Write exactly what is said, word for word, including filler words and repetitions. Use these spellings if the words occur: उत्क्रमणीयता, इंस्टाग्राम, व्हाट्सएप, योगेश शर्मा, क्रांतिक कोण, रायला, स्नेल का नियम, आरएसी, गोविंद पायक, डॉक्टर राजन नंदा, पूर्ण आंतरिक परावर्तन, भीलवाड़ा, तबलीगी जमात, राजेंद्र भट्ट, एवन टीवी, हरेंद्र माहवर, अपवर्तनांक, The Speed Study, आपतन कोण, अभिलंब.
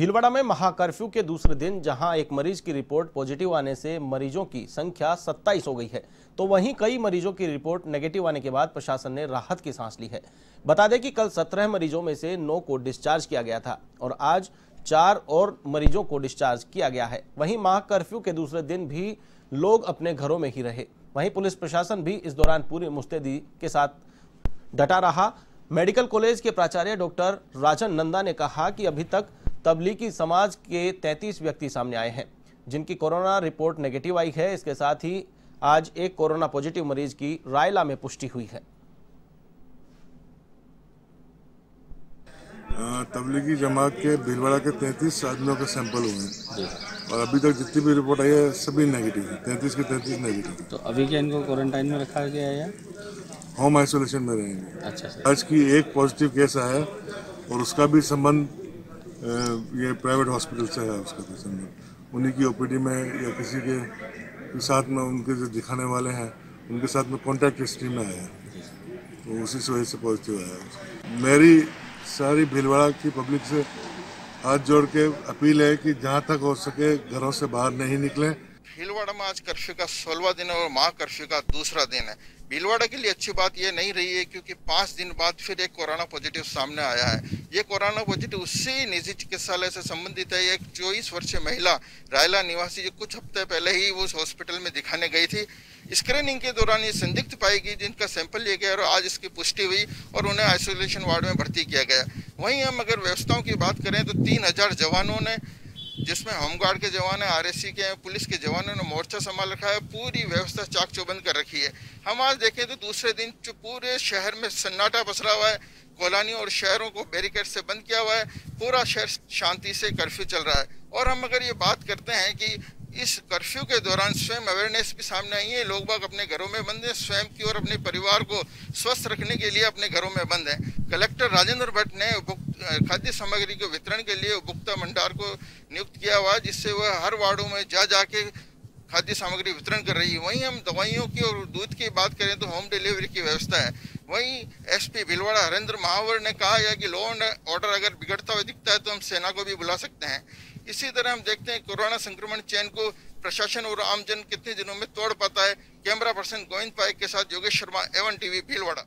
भीलवाड़ा में महाकर्फ्यू के दूसरे दिन जहां एक मरीज की रिपोर्ट पॉजिटिव आने से मरीजों की संख्या सत्ताईस हो गई है, तो वहीं कई मरीजों की रिपोर्ट नेगेटिव आने के बाद प्रशासन ने राहत की सांस ली है। बता दें कि कल सत्रह मरीजों में से नौ को डिस्चार्ज किया गया था और आज चार और मरीजों को डिस्चार्ज किया गया है। वहीं महाकर्फ्यू के दूसरे दिन भी लोग अपने घरों में ही रहे। वहीं पुलिस प्रशासन भी इस दौरान पूरी मुस्तैदी के साथ डटा रहा। मेडिकल कॉलेज के प्राचार्य डॉक्टर राजन नंदा ने कहा कि अभी तक तबलीकी समाज के तैंतीस व्यक्ति सामने आए हैं जिनकी कोरोना रिपोर्ट नेगेटिव आई है। इसके साथ ही आज एक कोरोना पॉजिटिव मरीज की रायला में पुष्टि हुई है। तबलीगी जमात के भीलवाड़ा के तैंतीस आदमियों के सैंपल हुए हैं और अभी तक जितनी भी रिपोर्ट आई है सभी नेगेटिव है। तैंतीस के तैंतीस नेगेटिव। तो अभी क्या इनको क्वारंटाइन में रखा गया है? होम आइसोलेशन में रहेंगे। अच्छा सर। आज की एक पॉजिटिव केस आया और उसका भी संबंध ये प्राइवेट हॉस्पिटल से है। उसका पेशेंट उन्हीं की ओपीडी में या किसी के साथ में उनके जो दिखाने वाले हैं उनके साथ में कॉन्टैक्ट हिस्ट्री में आए हैं, तो उसी वजह से पॉजिटिव आया। मेरी सारी भीलवाड़ा की पब्लिक से हाथ जोड़ के अपील है कि जहां तक हो सके घरों से बाहर नहीं निकलें। भीलवाड़ा में आज कर्फ्यू का सोलहवां दिन है और माह कर्फ्यू का दूसरा दिन है। भीलवाड़ा के लिए अच्छी बात ये नहीं रही है क्योंकि पाँच दिन बाद फिर एक कोरोना पॉजिटिव सामने आया है। ये कोरोना पॉजिटिव उससे निजी चिकित्सालय से संबंधित है। एक चौबीस वर्षीय महिला रायला निवासी जो कुछ हफ्ते पहले ही उस हॉस्पिटल में दिखाने गई थी, स्क्रीनिंग के दौरान ये संदिग्ध पाई गई जिनका सैंपल लिया गया और आज इसकी पुष्टि हुई और उन्हें आइसोलेशन वार्ड में भर्ती किया गया। वहीं हम अगर व्यवस्थाओं की बात करें तो तीन हजार जवानों ने, जिसमें होमगार्ड के जवान हैं, आरएसी के हैं, पुलिस के जवानों ने मोर्चा संभाल रखा है। पूरी व्यवस्था चाक चौबंद कर रखी है। हम आज देखें तो दूसरे दिन जो पूरे शहर में सन्नाटा पसरा हुआ है, कॉलोनियों और शहरों को बैरिकेड से बंद किया हुआ है, पूरा शहर शांति से कर्फ्यू चल रहा है। और हम अगर ये बात करते हैं कि इस कर्फ्यू के दौरान स्वयं अवेयरनेस भी सामने आई है। लोग बाग अपने घरों में बंद हैं, स्वयं की और अपने परिवार को स्वस्थ रखने के लिए अपने घरों में बंद हैं। कलेक्टर राजेंद्र भट्ट ने खाद्य सामग्री के वितरण के लिए उपभोक्ता भंडार को नियुक्त किया हुआ है, जिससे वह हर वार्डों में जा जाके खाद्य सामग्री वितरण कर रही है। वहीं हम दवाइयों की और दूध की बात करें तो होम डिलीवरी की व्यवस्था है। वहीं एसपी भीलवाड़ा हरेंद्र माहवर ने कहा है कि लॉ एंड ऑर्डर अगर बिगड़ता हुआ दिखता है तो हम सेना को भी बुला सकते हैं। इसी तरह हम देखते हैं कोरोना संक्रमण चैन को प्रशासन और आमजन कितने दिनों में तोड़ पाता है। कैमरा पर्सन गोविंद पायक के साथ योगेश शर्मा, एवन टीवी, भीलवाड़ा।